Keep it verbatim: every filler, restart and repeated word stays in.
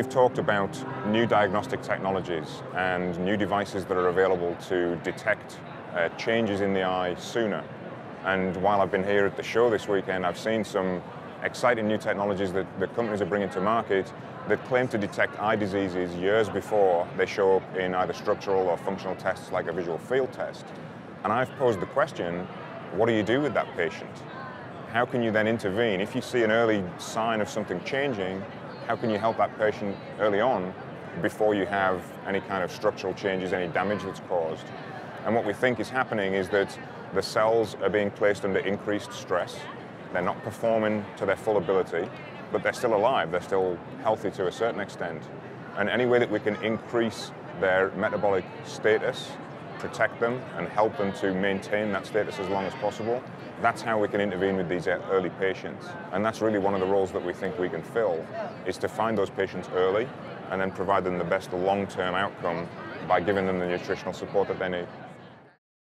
We've talked about new diagnostic technologies and new devices that are available to detect uh, changes in the eye sooner. And while I've been here at the show this weekend, I've seen some exciting new technologies that the companies are bringing to market that claim to detect eye diseases years before they show up in either structural or functional tests like a visual field test. And I've posed the question, what do you do with that patient? How can you then intervene? If you see an early sign of something changing, how can you help that patient early on before you have any kind of structural changes, any damage that's caused? And what we think is happening is that the cells are being placed under increased stress. They're not performing to their full ability, but they're still alive, they're still healthy to a certain extent. And any way that we can increase their metabolic status, protect them and help them to maintain that status as long as possible, that's how we can intervene with these early patients. And that's really one of the roles that we think we can fill, is to find those patients early and then provide them the best long-term outcome by giving them the nutritional support that they need.